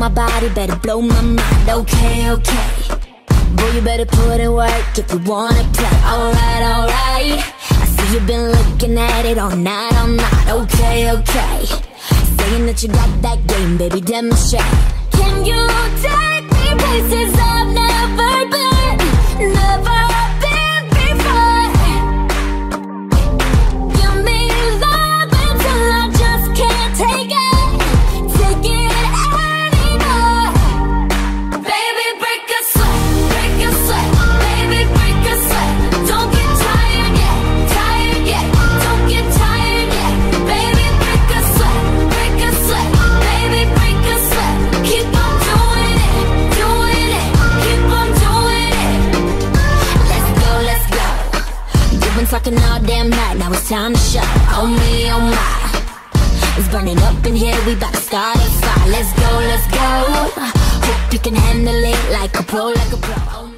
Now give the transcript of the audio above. my body, better blow my mind. Okay, okay. Boy, you better put in work if you wanna play. Alright, alright. I see you've been looking at it all night, all night. Okay, okay. Saying that you got that game, baby, demonstrate. Can you take me places I've never been? Never been before. Give me love until I just can't take it. Talking all damn night, now it's time to show. Oh me, oh my, it's burning up in here, we bout to start a fire. Let's go, let's go. Hope you can handle it like a pro, like a pro.